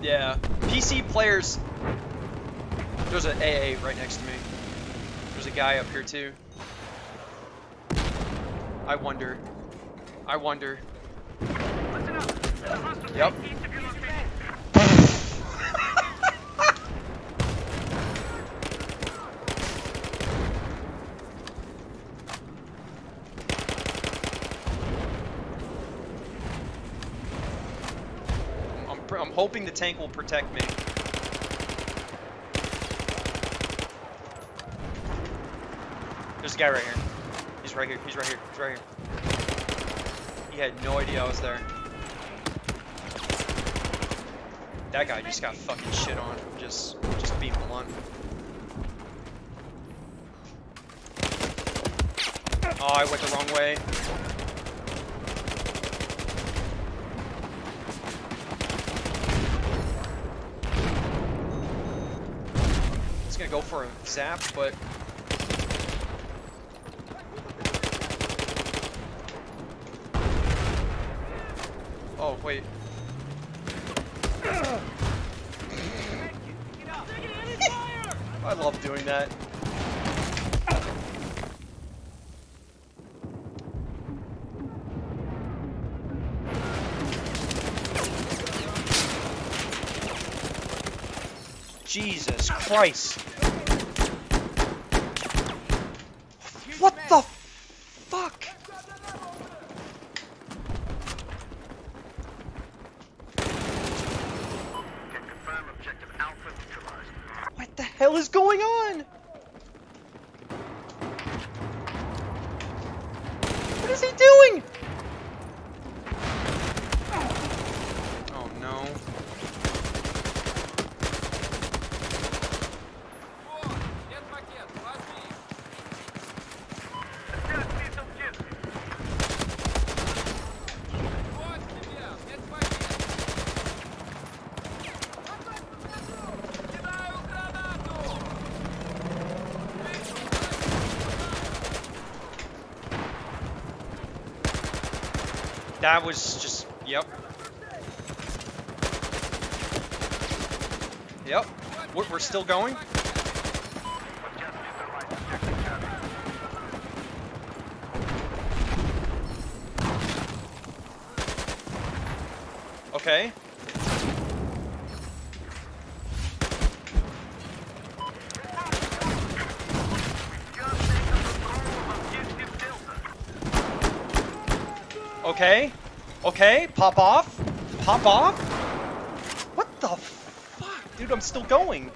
Yeah. PC players. There's an AA right next to me. There's a guy up here too. I wonder. Listen up. Yep. I'm hoping the tank will protect me. There's a guy right here. He's right here. He had no idea I was there. That guy just got fucking shit on. Just being blunt. Oh, I went the wrong way. It's gonna go for a zap, but. Oh, wait. I love doing that. Jesus Christ. What the fuck? What the hell is going on? What is he doing? Oh no. That was just, yep. Yep, we're still going? Okay. Okay, okay, pop off, what the fuck? Dude, I'm still going.